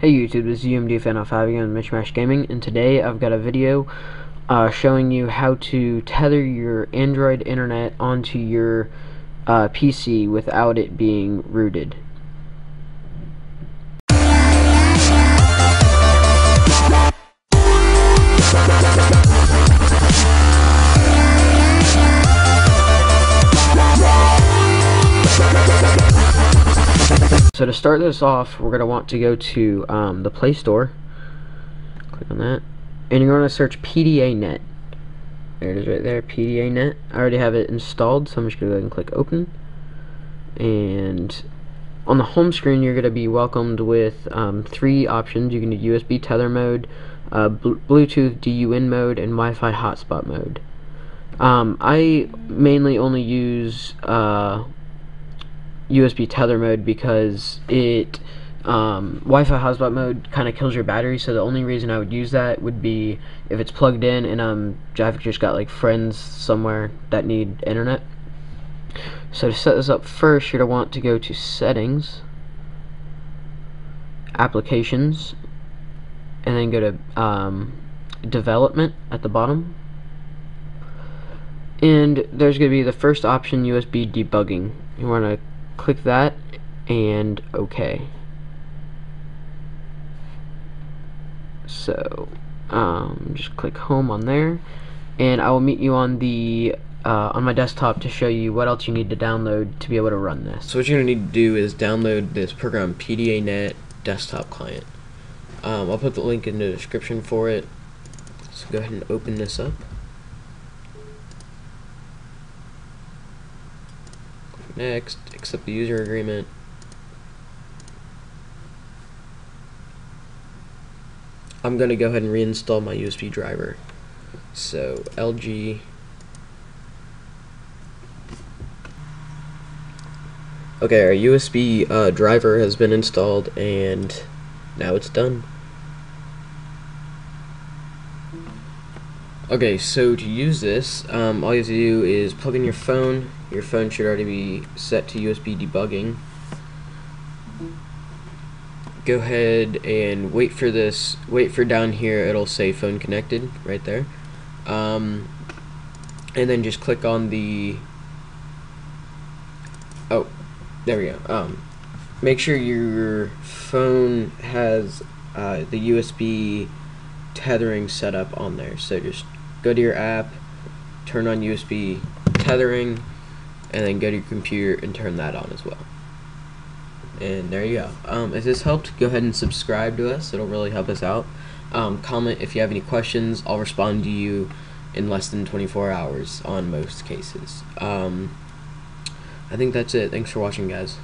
Hey YouTube, this is UMDFAN05 again, MishMashGaming, and today I've got a video showing you how to tether your Android internet onto your PC without it being rooted. So to start this off, we're going to want to go to the Play Store, click on that, and you're going to search PDANet. There it is right there, PDANet. I already have it installed, so I'm just going to go ahead and click Open. And on the home screen, you're going to be welcomed with three options. You can do USB tether mode, Bluetooth DUN mode, and Wi-Fi hotspot mode. I mainly only use USB tether mode because it Wi-Fi hotspot mode kind of kills your battery, so the only reason I would use that would be if it's plugged in and I've just got like friends somewhere that need internet. So to set this up first, you're going to want to go to Settings, Applications, and then go to Development at the bottom. And there's going to be the first option, USB debugging. You want to click that and OK. So just click Home on there, and I will meet you on the on my desktop to show you what else you need to download to be able to run this. So what you're gonna need to do is download this program, PDANet desktop client. I'll put the link in the description for it. So go ahead and open this up. Next, accept the user agreement. I'm going to go ahead and reinstall my USB driver. So LG. Okay, our USB driver has been installed, and now it's done. Okay, so to use this, all you have to do is plug in your phone. Your phone should already be set to USB debugging. Go ahead and wait for this. Wait for down here, it'll say phone connected right there. And then just click on the. Oh, there we go. Make sure your phone has the USB tethering set up on there. So just go to your app, turn on USB tethering, and then go to your computer and turn that on as well. And there you go. If this helped, go ahead and subscribe to us. It'll really help us out. Comment if you have any questions. I'll respond to you in less than 24 hours on most cases. I think that's it. Thanks for watching, guys.